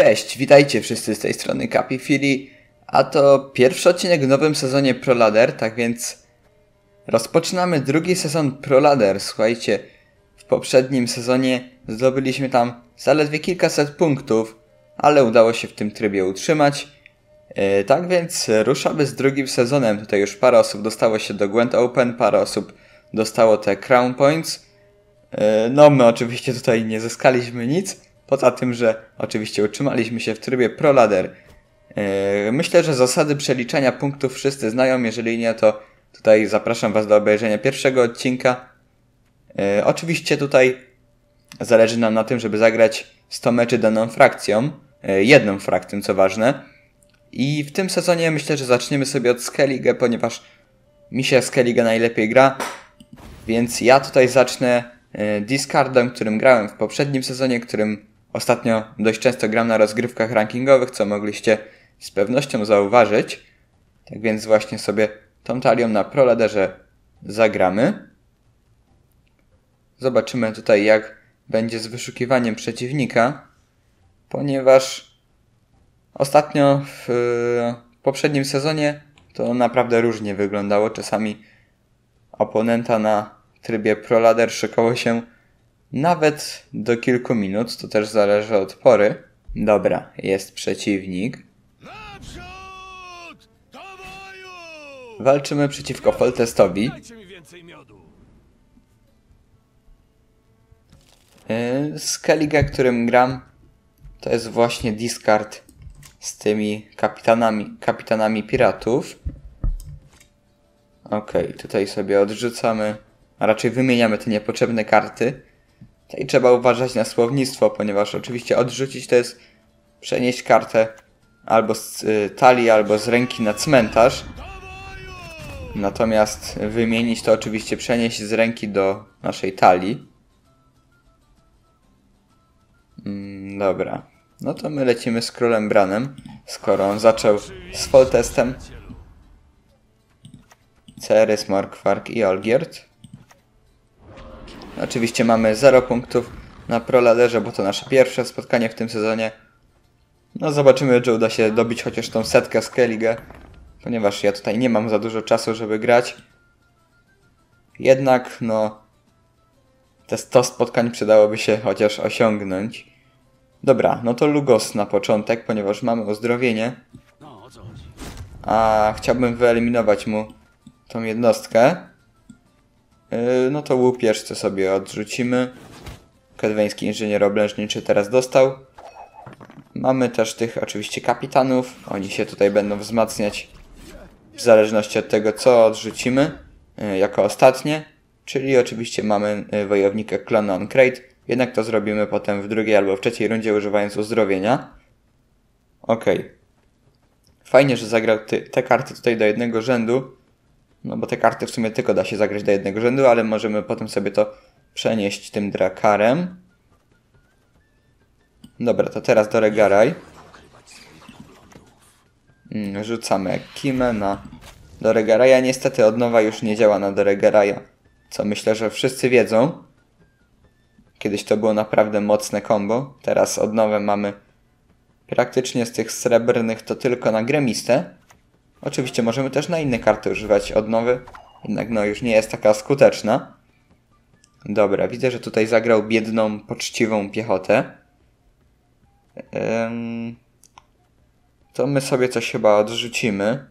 Cześć, witajcie wszyscy z tej strony Kapifili, a to pierwszy odcinek w nowym sezonie Pro Ladder, tak więc rozpoczynamy drugi sezon Pro Ladder. Słuchajcie, w poprzednim sezonie zdobyliśmy tam zaledwie kilkaset punktów, ale udało się w tym trybie utrzymać. Tak więc ruszamy z drugim sezonem. Tutaj już parę osób dostało się do Gwent Open, parę osób dostało te Crown Points. No my oczywiście tutaj nie zyskaliśmy nic, poza tym, że oczywiście utrzymaliśmy się w trybie Pro Ladder. Myślę, że zasady przeliczania punktów wszyscy znają, jeżeli nie, to tutaj zapraszam Was do obejrzenia pierwszego odcinka. Oczywiście tutaj zależy nam na tym, żeby zagrać 100 meczy daną frakcją, jedną frakcją, co ważne. I w tym sezonie myślę, że zaczniemy sobie od Skellige, ponieważ mi się Skellige najlepiej gra, więc ja tutaj zacznę discardem, którym grałem w poprzednim sezonie, którym ostatnio dość często gram na rozgrywkach rankingowych, co mogliście z pewnością zauważyć. Tak więc właśnie sobie tą talią na Pro Ladderze zagramy. Zobaczymy tutaj, jak będzie z wyszukiwaniem przeciwnika, ponieważ ostatnio w poprzednim sezonie to naprawdę różnie wyglądało. Czasami oponenta na trybie Pro Ladder szykało się nawet do kilku minut, to też zależy od pory. Dobra, jest przeciwnik. Walczymy przeciwko Foltestowi. Skellige, którym gram, to jest właśnie discard z tymi kapitanami piratów. Okej, tutaj sobie odrzucamy, a raczej wymieniamy te niepotrzebne karty. Tutaj trzeba uważać na słownictwo, ponieważ oczywiście odrzucić to jest przenieść kartę albo z talii, albo z ręki na cmentarz. Natomiast wymienić to oczywiście przenieść z ręki do naszej talii. Dobra, no to my lecimy z królem Branem, skoro on zaczął z Foltestem. Cerys, Morkfarg i Olgierd. Oczywiście mamy 0 punktów na Pro Ladderze, bo to nasze pierwsze spotkanie w tym sezonie. No zobaczymy, czy uda się dobić chociaż tą setkę Skellige, ponieważ ja tutaj nie mam za dużo czasu, żeby grać. Jednak no te 100 spotkań przydałoby się chociaż osiągnąć. Dobra, no to Lugos na początek, ponieważ mamy uzdrowienie. A chciałbym wyeliminować mu tą jednostkę. No to łupieżce sobie odrzucimy. Kedweński inżynier oblężniczy teraz dostał. Mamy też tych oczywiście kapitanów. Oni się tutaj będą wzmacniać w zależności od tego, co odrzucimy jako ostatnie. Czyli oczywiście mamy wojownika Clan an Craite. Jednak to zrobimy potem w drugiej albo w trzeciej rundzie, używając uzdrowienia. Okej. Fajnie, że zagrał te karty tutaj do jednego rzędu. No bo te karty w sumie tylko da się zagrać do jednego rzędu, ale możemy potem sobie to przenieść tym Drakkarem. Dobra, to teraz do Regaraj. Rzucamy Ekkimę na Dorega Raya. Niestety od nowa już nie działa na Dorega Raya, co myślę, że wszyscy wiedzą. Kiedyś to było naprawdę mocne combo. Teraz od nowe mamy praktycznie z tych srebrnych to tylko na Gremistę. Oczywiście możemy też na inne karty używać odnowy, jednak no już nie jest taka skuteczna. Dobra, widzę, że tutaj zagrał biedną, poczciwą piechotę. To my sobie coś chyba odrzucimy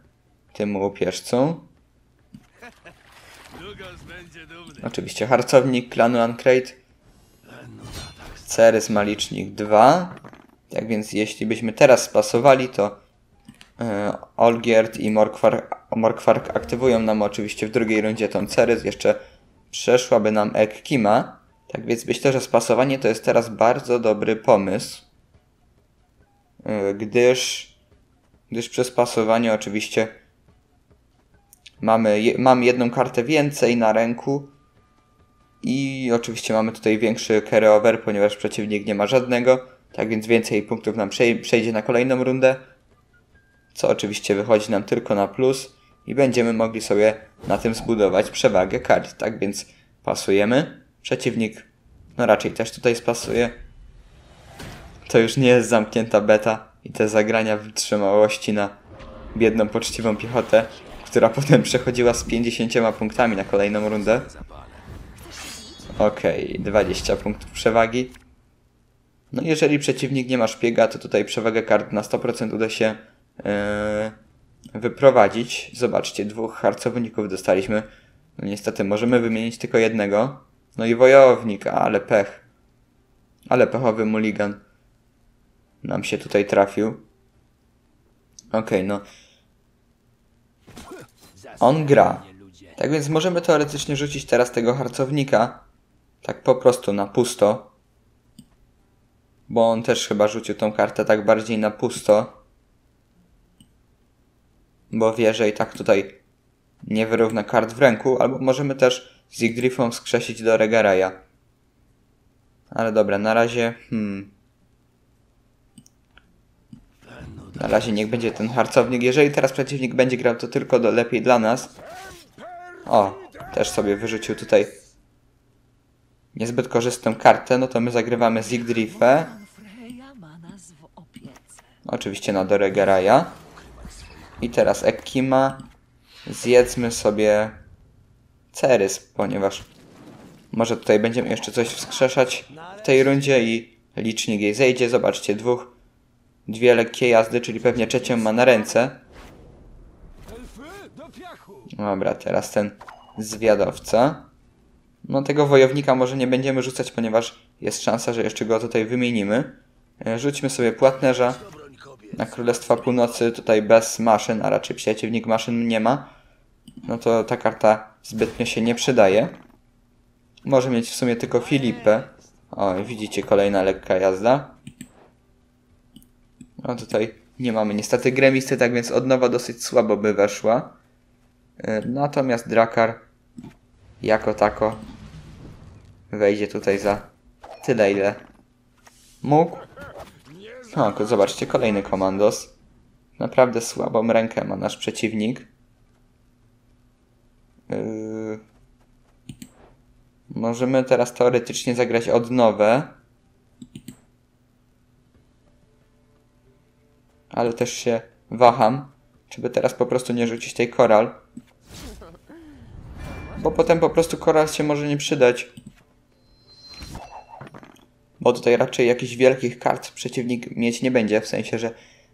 tym łupieżcą. Oczywiście harcownik klanu an Craite. Cerys ma licznik 2. Tak więc jeśli byśmy teraz spasowali, to Olgierd i Morkfarg aktywują nam oczywiście w drugiej rundzie tą Cerys. Jeszcze przeszłaby nam Ekkima. Tak więc myślę, że spasowanie to jest teraz bardzo dobry pomysł. Gdyż przy spasowaniu oczywiście mam jedną kartę więcej na ręku. I oczywiście mamy tutaj większy carryover, ponieważ przeciwnik nie ma żadnego. Tak więc więcej punktów nam przejdzie na kolejną rundę. Co oczywiście wychodzi nam tylko na plus i będziemy mogli sobie na tym zbudować przewagę kart. Tak więc pasujemy. Przeciwnik no raczej też tutaj spasuje. To już nie jest zamknięta beta i te zagrania wytrzymałości na biedną, poczciwą piechotę, która potem przechodziła z 50 punktami na kolejną rundę. Okej, 20 punktów przewagi. No jeżeli przeciwnik nie ma szpiega, to tutaj przewagę kart na 100% uda się wyprowadzić. Zobaczcie, 2 harcowników dostaliśmy. No niestety możemy wymienić tylko jednego. No i wojownik, ale pech. Ale pechowy mulligan nam się tutaj trafił. Okej, no. On gra. Tak więc możemy teoretycznie rzucić teraz tego harcownika. Tak po prostu na pusto. Bo on też chyba rzucił tą kartę tak bardziej na pusto. Bo wie, że i tak tutaj nie wyrówna kart w ręku. Albo możemy też z Sigdrifą skrzesić do Regaraya. Ale dobra, na razie... Na razie niech będzie ten harcownik. Jeżeli teraz przeciwnik będzie grał, to tylko lepiej dla nas. O, też sobie wyrzucił tutaj niezbyt korzystną kartę. No to my zagrywamy Sigdrifę. Oczywiście na Dorega Raya. I teraz Ekkima. Zjedzmy sobie Cerys, ponieważ może tutaj będziemy jeszcze coś wskrzeszać w tej rundzie i licznik jej zejdzie. Zobaczcie, 2 lekkie jazdy, czyli pewnie trzecią ma na ręce. Dobra, teraz ten zwiadowca. No tego wojownika może nie będziemy rzucać, ponieważ jest szansa, że jeszcze go tutaj wymienimy. Rzućmy sobie Płatnerza na Królestwa Północy, tutaj bez maszyn, a raczej przeciwnik maszyn nie ma. No to ta karta zbytnio się nie przydaje. Może mieć w sumie tylko Filipę. O, widzicie, kolejna lekka jazda. No tutaj nie mamy niestety gremisty, tak więc odnowa dosyć słabo by weszła. Natomiast Drakkar jako tako wejdzie tutaj za tyle, ile mógł. O, zobaczcie, kolejny komandos. Naprawdę słabą rękę ma nasz przeciwnik. Możemy teraz teoretycznie zagrać odnowę. Ale też się waham, czy by teraz po prostu nie rzucić tej koral. Bo potem po prostu koral się może nie przydać. Bo tutaj raczej jakichś wielkich kart przeciwnik mieć nie będzie, w sensie, że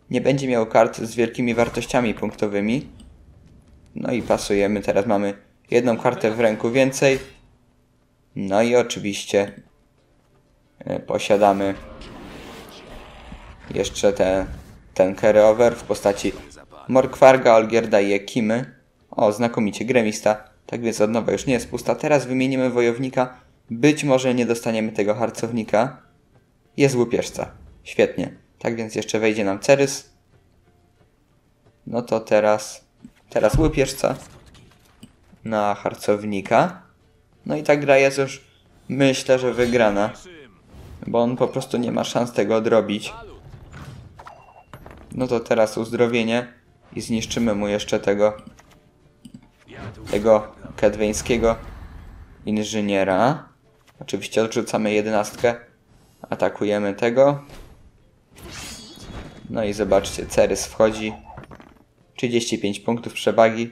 nie będzie miał kart z wielkimi wartościami punktowymi. No i pasujemy, teraz mamy jedną kartę w ręku więcej. No i oczywiście posiadamy jeszcze ten carry-over w postaci Morkfarga, Olgierda i Ekkimy. O, znakomicie, gremista. Tak więc odnowa już nie jest pusta. Teraz wymienimy wojownika. Być może nie dostaniemy tego harcownika. Jest łupieżca. Świetnie. Tak więc jeszcze wejdzie nam Cerys. No to teraz... Teraz łupieżca na harcownika. No i ta gra jest już, myślę, że wygrana. Bo on po prostu nie ma szans tego odrobić. No to teraz uzdrowienie i zniszczymy mu jeszcze tego kedweńskiego inżyniera. Oczywiście odrzucamy 11, atakujemy tego. No i zobaczcie, Cerys wchodzi. 35 punktów przewagi.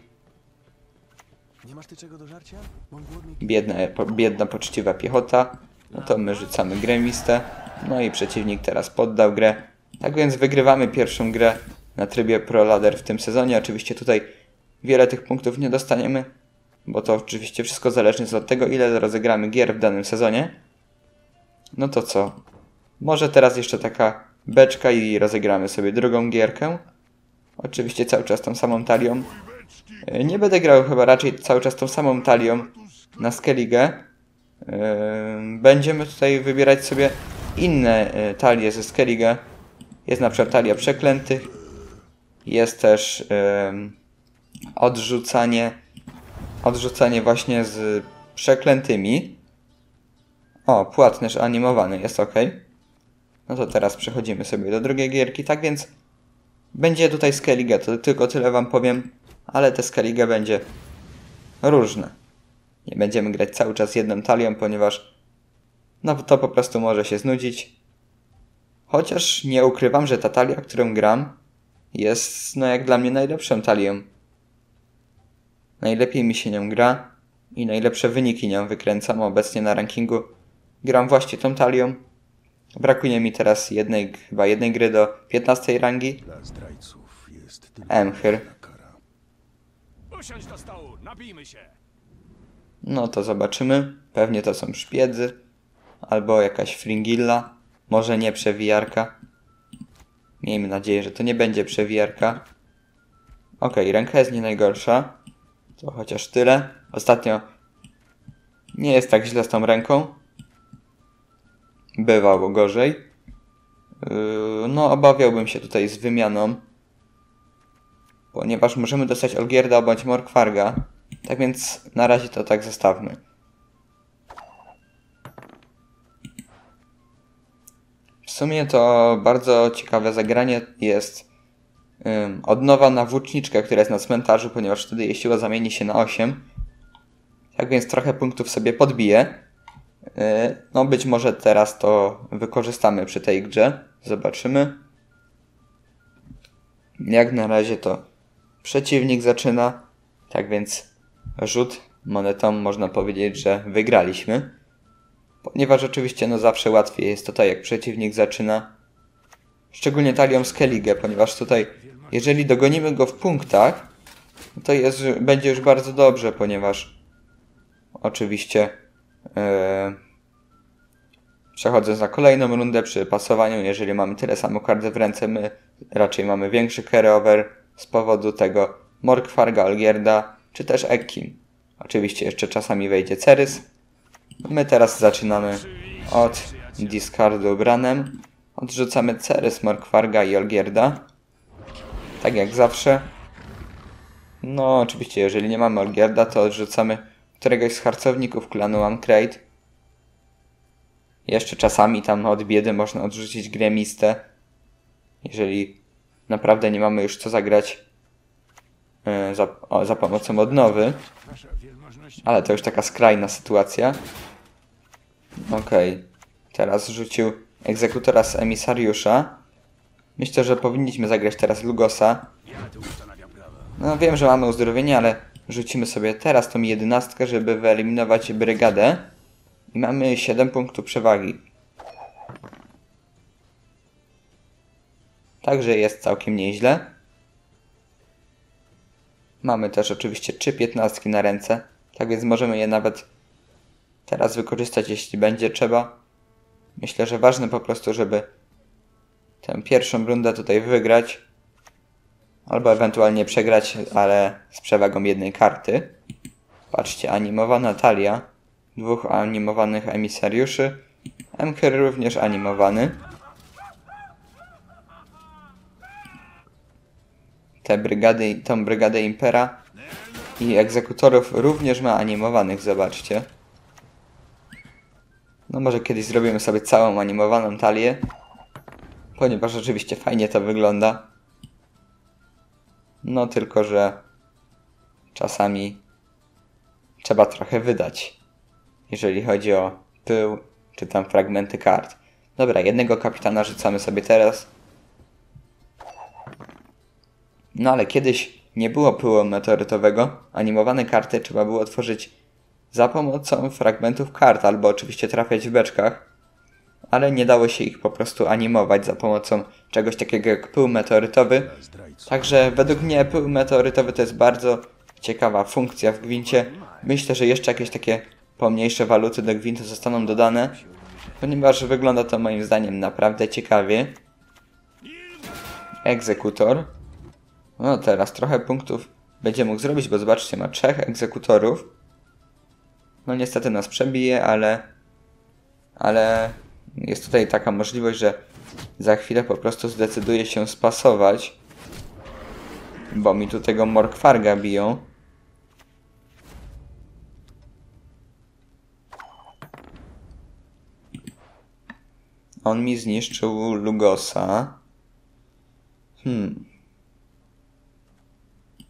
Biedna, poczciwa piechota. No to my rzucamy gremistę. No i przeciwnik teraz poddał grę. Tak więc wygrywamy pierwszą grę na trybie Pro Ladder w tym sezonie. Oczywiście tutaj wiele tych punktów nie dostaniemy, bo to oczywiście wszystko zależnie od tego, ile rozegramy gier w danym sezonie. No to co? Może teraz jeszcze taka beczka i rozegramy sobie drugą gierkę. Oczywiście cały czas tą samą talią. Nie będę grał chyba raczej cały czas tą samą talią na Skellige. Będziemy tutaj wybierać sobie inne talie ze Skellige. Jest na przykład talia przeklętych. Jest też odrzucanie właśnie z przeklętymi. O, płatnerz animowany, jest ok. No to teraz przechodzimy sobie do drugiej gierki. Tak więc będzie tutaj Skellige, to tylko tyle wam powiem. Ale te Skellige będzie różne. Nie będziemy grać cały czas jedną talią, ponieważ no to po prostu może się znudzić. Chociaż nie ukrywam, że ta talia, którą gram, jest no jak dla mnie najlepszą talią. Najlepiej mi się nią gra i najlepsze wyniki nią wykręcam obecnie na rankingu. Gram właśnie tą talią. Brakuje mi teraz chyba jednej gry do 15 rangi. Dla zdrajców jest tylko jedna kara. Usiądź do stołu, nabijmy się. No to zobaczymy. Pewnie to są szpiedzy. Albo jakaś fringilla. Może nie przewijarka. Miejmy nadzieję, że to nie będzie przewijarka. Okej, ręka jest nie najgorsza. To chociaż tyle. Ostatnio nie jest tak źle z tą ręką. Bywało gorzej. No, obawiałbym się tutaj z wymianą. Ponieważ możemy dostać Olgierda bądź Morkfarga. Tak więc na razie to tak zostawmy. W sumie to bardzo ciekawe zagranie jest odnowa na włóczniczkę, która jest na cmentarzu, ponieważ wtedy jej siła zamieni się na 8. Tak więc trochę punktów sobie podbije. No być może teraz to wykorzystamy przy tej grze. Zobaczymy. Jak na razie to przeciwnik zaczyna. Tak więc rzut monetą można powiedzieć, że wygraliśmy. Ponieważ oczywiście no zawsze łatwiej jest tutaj jak przeciwnik zaczyna. Szczególnie talią Skellige, ponieważ tutaj jeżeli dogonimy go w punktach, to będzie już bardzo dobrze, ponieważ oczywiście przechodząc na kolejną rundę przy pasowaniu, jeżeli mamy tyle samo karty w ręce, my raczej mamy większy carryover z powodu tego Morkfarga, Olgierda czy też Ekkim. Oczywiście jeszcze czasami wejdzie Cerys. My teraz zaczynamy od discardu branem. Odrzucamy Cerys, Morkfarga i Olgierda. Tak jak zawsze. No oczywiście jeżeli nie mamy Olgierda, to odrzucamy któregoś z harcowników klanu an Craite. Jeszcze czasami tam od biedy można odrzucić Gremistę. Jeżeli naprawdę nie mamy już co zagrać za pomocą odnowy. Ale to już taka skrajna sytuacja. Okej. Teraz rzucił egzekutora z emisariusza. Myślę, że powinniśmy zagrać teraz Lugosa. No wiem, że mamy uzdrowienie, ale rzucimy sobie teraz tą 11, żeby wyeliminować brygadę. I mamy 7 punktów przewagi. Także jest całkiem nieźle. Mamy też oczywiście 3 piętnastki na ręce. Tak więc możemy je nawet teraz wykorzystać, jeśli będzie trzeba. Myślę, że ważne po prostu, żeby tę pierwszą rundę tutaj wygrać. Albo ewentualnie przegrać, ale z przewagą jednej karty. Patrzcie, animowana talia. 2 animowanych emisariuszy. Emcher również animowany. Tą brygadę Impera i egzekutorów również ma animowanych, zobaczcie. No może kiedyś zrobimy sobie całą animowaną talię. Ponieważ oczywiście fajnie to wygląda. No tylko, że czasami trzeba trochę wydać, jeżeli chodzi o pył, czy tam fragmenty kart. Dobra, jednego kapitana rzucamy sobie teraz. No ale kiedyś nie było pyłu meteorytowego. Animowane karty trzeba było tworzyć za pomocą fragmentów kart, albo oczywiście trafiać w beczkach. Ale nie dało się ich po prostu animować za pomocą czegoś takiego jak pył meteorytowy. Także według mnie pył meteorytowy to jest bardzo ciekawa funkcja w Gwincie. Myślę, że jeszcze jakieś takie pomniejsze waluty do Gwintu zostaną dodane, ponieważ wygląda to moim zdaniem naprawdę ciekawie. Egzekutor. No teraz trochę punktów będzie mógł zrobić, bo zobaczcie, ma 3 egzekutorów. No niestety nas przebije, ale jest tutaj taka możliwość, że za chwilę po prostu zdecyduje się spasować. Bo mi tu tego Morkfarga biją. On mi zniszczył Lugosa.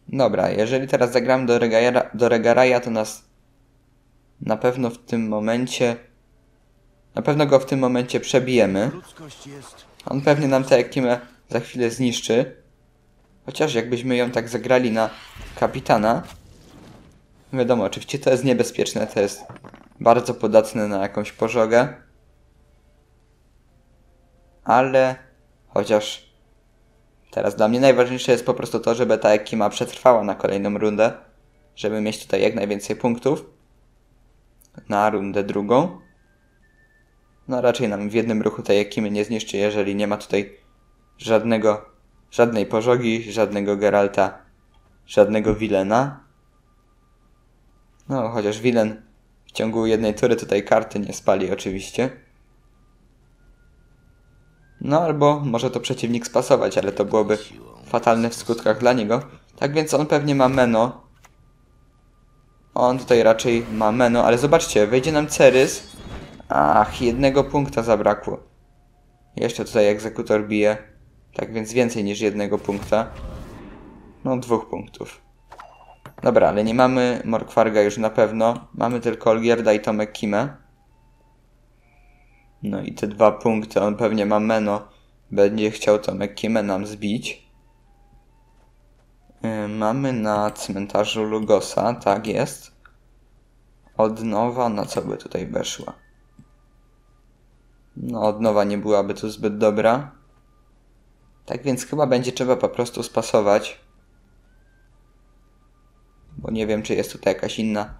Dobra, jeżeli teraz zagram do Regaraja, to nas na pewno w tym momencie przebijemy. On pewnie nam tę Ekkimę za chwilę zniszczy. Chociaż jakbyśmy ją tak zagrali na kapitana. Wiadomo, oczywiście to jest niebezpieczne, to jest bardzo podatne na jakąś pożogę. Ale chociaż teraz dla mnie najważniejsze jest po prostu to, żeby ta Ekkima przetrwała na kolejną rundę. Żeby mieć tutaj jak najwięcej punktów. Na rundę drugą. No raczej nam w jednym ruchu tej Ekkimy nie zniszczy, jeżeli nie ma tutaj żadnej pożogi, żadnego Geralta, żadnego Vilena. No chociaż Vilen w ciągu jednej tury tutaj karty nie spali oczywiście. No albo może to przeciwnik spasować, ale to byłoby fatalne w skutkach dla niego. Tak więc on pewnie ma Meno. On tutaj raczej ma Meno, ale zobaczcie, wejdzie nam Cerys. Ach, jednego punkta zabrakło. Jeszcze tutaj egzekutor bije. Tak więc więcej niż jednego punkta. No, 2 punktów. Dobra, ale nie mamy Morkfarga już na pewno. Mamy tylko Olgierda i Tomek Kimę. No i te 2 punkty. On pewnie ma Meno. Będzie chciał Tomek Kimę nam zbić. Mamy na cmentarzu Lugosa. Tak jest. Odnowa, na co by tutaj weszła? No, odnowa nie byłaby tu zbyt dobra. Tak więc chyba będzie trzeba po prostu spasować. Bo nie wiem, czy jest tutaj jakaś inna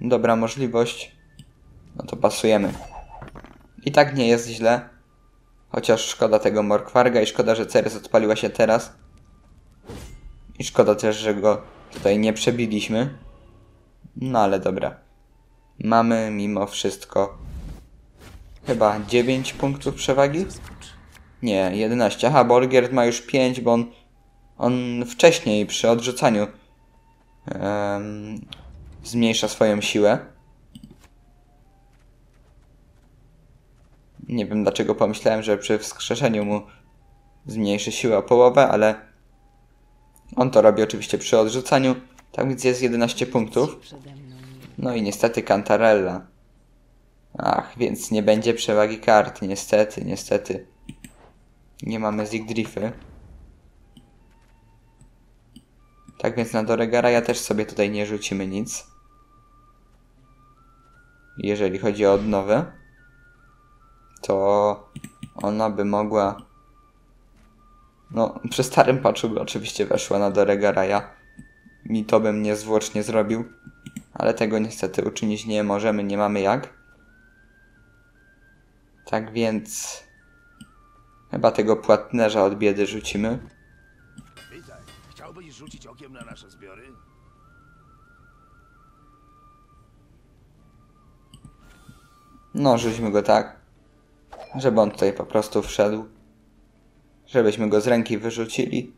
dobra możliwość. No to pasujemy. I tak nie jest źle. Chociaż szkoda tego Morkfarga i szkoda, że Cerys odpaliła się teraz. I szkoda też, że go tutaj nie przebiliśmy. No ale dobra. Mamy mimo wszystko chyba 9 punktów przewagi? Nie, 11. Aha, Borgiert ma już 5, bo on wcześniej przy odrzucaniu zmniejsza swoją siłę. Nie wiem dlaczego pomyślałem, że przy wskrzeszeniu mu zmniejszy siłę o połowę, ale on to robi oczywiście przy odrzucaniu. Tak więc jest 11 punktów. No i niestety Cantarella. Ach, więc nie będzie przewagi kart, niestety, niestety. Nie mamy Sigdrify. Tak więc na Dorega Raya też sobie tutaj nie rzucimy nic. Jeżeli chodzi o odnowę, to ona by mogła... No, przy starym patchu by oczywiście weszła na Dorega Raya. I to bym niezwłocznie zrobił. Ale tego niestety uczynić nie możemy, nie mamy jak. Tak więc chyba tego płatnerza od biedy rzucimy. Witaj, chciałbyś rzucić okiem na nasze zbiory? No, rzućmy go tak, żeby on tutaj po prostu wszedł. Żebyśmy go z ręki wyrzucili.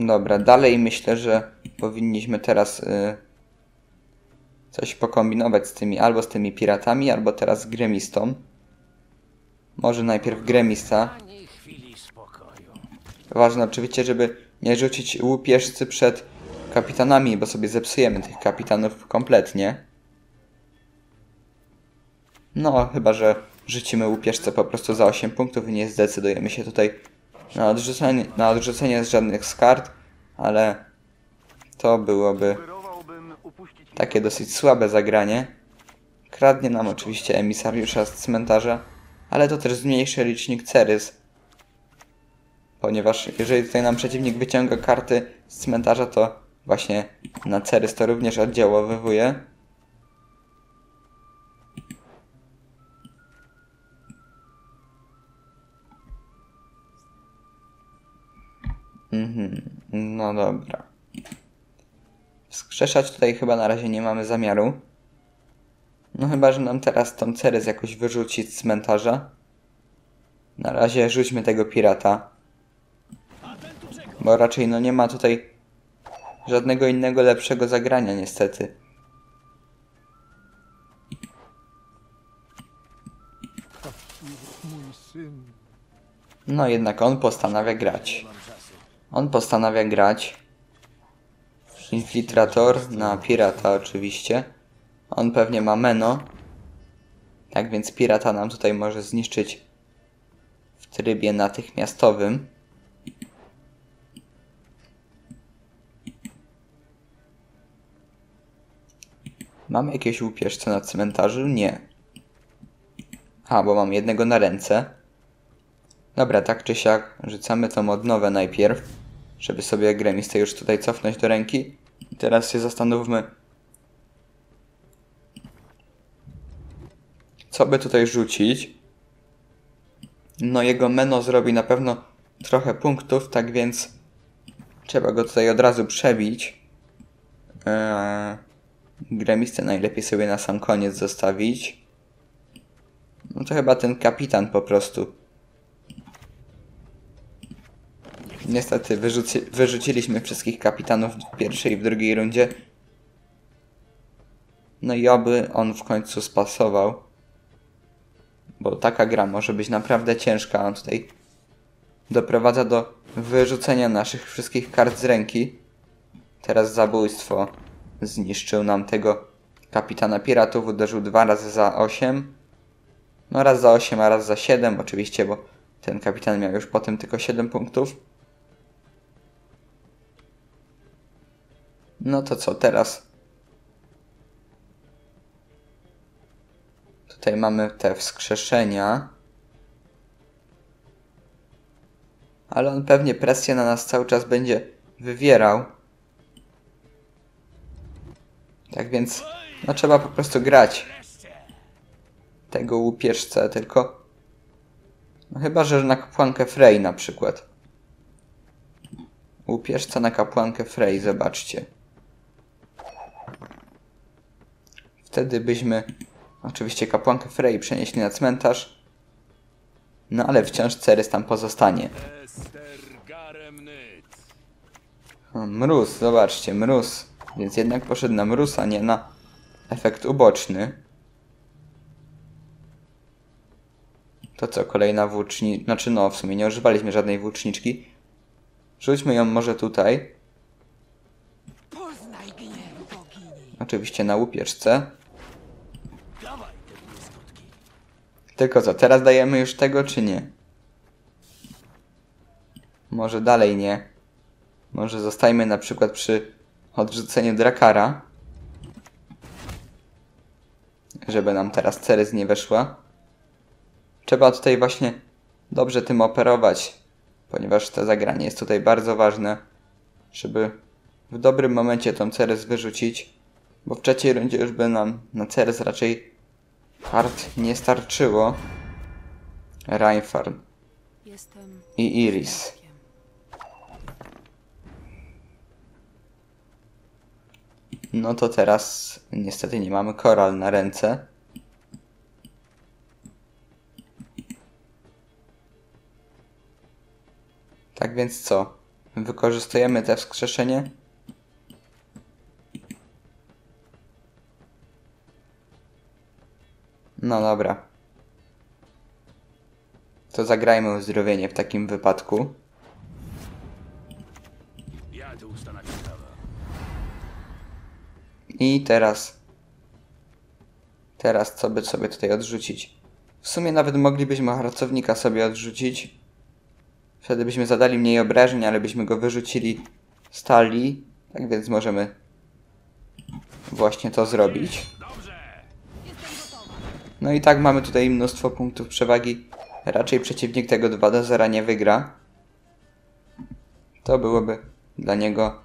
Dobra, dalej myślę, że powinniśmy teraz... coś pokombinować albo z tymi piratami, albo teraz z Gremistą. Może najpierw Gremista. Ważne oczywiście, żeby nie rzucić łupieżcy przed kapitanami, bo sobie zepsujemy tych kapitanów kompletnie. No, chyba że rzucimy łupieżce po prostu za 8 punktów i nie zdecydujemy się tutaj na odrzucenie z żadnych z kart, ale to byłoby... takie dosyć słabe zagranie. Kradnie nam oczywiście emisariusza z cmentarza, ale to też zmniejszy licznik Cerys. Ponieważ jeżeli tutaj nam przeciwnik wyciąga karty z cmentarza, to właśnie na Cerys to również oddziałowywuje. No dobra. Wskrzeszać tutaj chyba na razie nie mamy zamiaru. No chyba, że nam teraz tą Cerys jakoś wyrzucić z cmentarza. Na razie rzućmy tego pirata. Bo raczej no nie ma tutaj żadnego innego lepszego zagrania niestety. No jednak on postanawia grać. Infiltrator na pirata oczywiście. On pewnie ma meno. Tak więc pirata nam tutaj może zniszczyć w trybie natychmiastowym. Mam jakieś łupieżce na cmentarzu? Nie. A, bo mam jednego na ręce. Dobra, tak czy siak rzucamy tą odnowę najpierw, żeby sobie gremistę już tutaj cofnąć do ręki. I teraz się zastanówmy, co by tutaj rzucić. No jego meno zrobi na pewno trochę punktów, tak więc trzeba go tutaj od razu przebić. Gremistę najlepiej sobie na sam koniec zostawić. No to chyba ten kapitan po prostu. Niestety wyrzuciliśmy wszystkich kapitanów w pierwszej i w drugiej rundzie. No i oby on w końcu spasował. Bo taka gra może być naprawdę ciężka. On tutaj doprowadza do wyrzucenia naszych wszystkich kart z ręki. Teraz zabójstwo. Zniszczył nam tego kapitana piratów. Uderzył 2 razy za 8. No raz za 8, a raz za 7 oczywiście, bo ten kapitan miał już potem tylko 7 punktów. No to co teraz? Tutaj mamy te wskrzeszenia. Ale on pewnie presję na nas cały czas będzie wywierał. Tak więc no trzeba po prostu grać tego łupieżcę, tylko no chyba, że na kapłankę Frey na przykład. Łupieżca na kapłankę Frey, zobaczcie. Wtedy byśmy oczywiście kapłankę Frey przenieśli na cmentarz. No ale wciąż Cerys tam pozostanie. O, mróz, zobaczcie, mróz. Więc jednak poszedł na mróz, a nie na efekt uboczny. To co, kolejna włóczniczka? Znaczy no, w sumie nie używaliśmy żadnej włóczniczki. Rzućmy ją może tutaj. Oczywiście na łupieżce. Tylko co, teraz dajemy już tego, czy nie? Może dalej nie. Może zostajmy na przykład przy odrzuceniu Drakkara. Żeby nam teraz Cerys nie weszła. Trzeba tutaj właśnie dobrze tym operować, ponieważ to zagranie jest tutaj bardzo ważne, żeby w dobrym momencie tą Cerys wyrzucić, bo w trzeciej rundzie już by nam na Cerys raczej kart nie starczyło. Reinfarn i Iris. No to teraz niestety nie mamy koral na ręce. Tak więc co? Wykorzystujemy te wskrzeszenie? No dobra. To zagrajmy uzdrowienie w takim wypadku. I teraz... Teraz co by sobie tutaj odrzucić? W sumie nawet moglibyśmy harcownika sobie odrzucić. Wtedy byśmy zadali mniej obrażeń, ale byśmy go wyrzucili z talii. Tak więc możemy właśnie to zrobić. No i tak mamy tutaj mnóstwo punktów przewagi. Raczej przeciwnik tego 2-0 nie wygra. To byłoby dla niego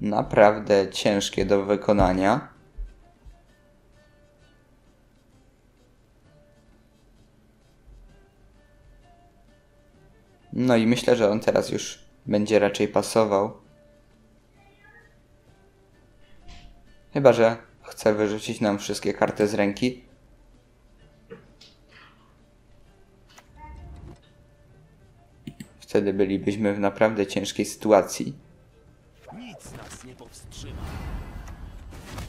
naprawdę ciężkie do wykonania. No i myślę, że on teraz już będzie raczej pasował. Chyba, że chce wyrzucić nam wszystkie karty z ręki. Wtedy bylibyśmy w naprawdę ciężkiej sytuacji. Nic nas nie powstrzyma.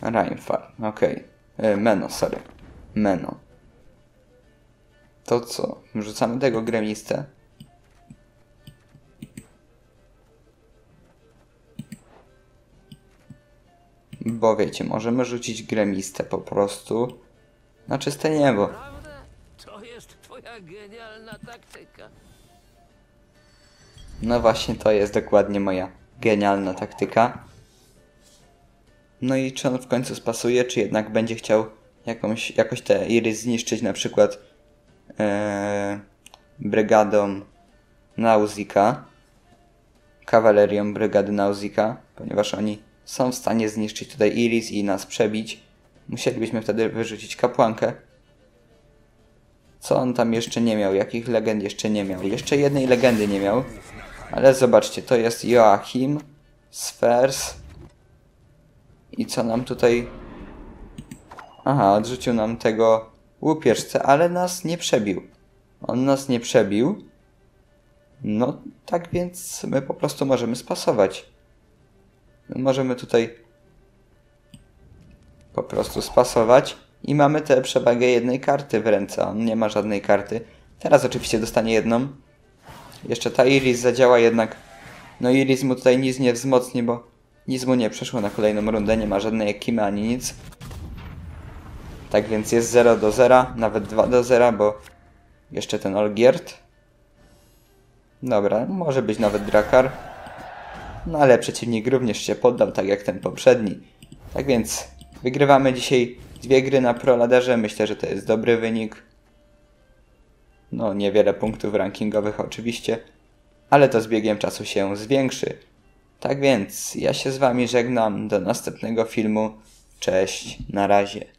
Reinfarn, okej. Meno, sorry. Meno. To co? Wrzucamy tego gremistę. Bo wiecie, możemy rzucić gremistę po prostu na czyste niebo. To jest twoja genialna taktyka. No właśnie, to jest dokładnie moja genialna taktyka. No i czy on w końcu spasuje, czy jednak będzie chciał jakoś te Iris zniszczyć, na przykład brygadą Nausika, kawalerią brygady Nausika, ponieważ oni są w stanie zniszczyć tutaj Iris i nas przebić. Musielibyśmy wtedy wyrzucić kapłankę. Co on tam jeszcze nie miał? Jakich legend jeszcze nie miał? Jeszcze jednej legendy nie miał. Ale zobaczcie, to jest Joachim, Sfers. I co nam tutaj... Aha, odrzucił nam tego łupieżcę, ale nas nie przebił. On nas nie przebił. No, tak więc my po prostu możemy spasować. Możemy tutaj po prostu spasować i mamy tę przewagę jednej karty w ręce. On nie ma żadnej karty. Teraz oczywiście dostanie jedną. Jeszcze ta Iris zadziała jednak. No Iris mu tutaj nic nie wzmocni, bo nic mu nie przeszło na kolejną rundę. Nie ma żadnej Ekkimy ani nic. Tak więc jest 0 do 0, nawet 2 do 0, bo jeszcze ten Olgierd. Dobra, może być nawet Drakkar. No ale przeciwnik również się poddał, tak jak ten poprzedni. Tak więc wygrywamy dzisiaj 2 gry na Pro Ladderze. Myślę, że to jest dobry wynik. No niewiele punktów rankingowych oczywiście, ale to z biegiem czasu się zwiększy. Tak więc ja się z wami żegnam. Do następnego filmu. Cześć, na razie.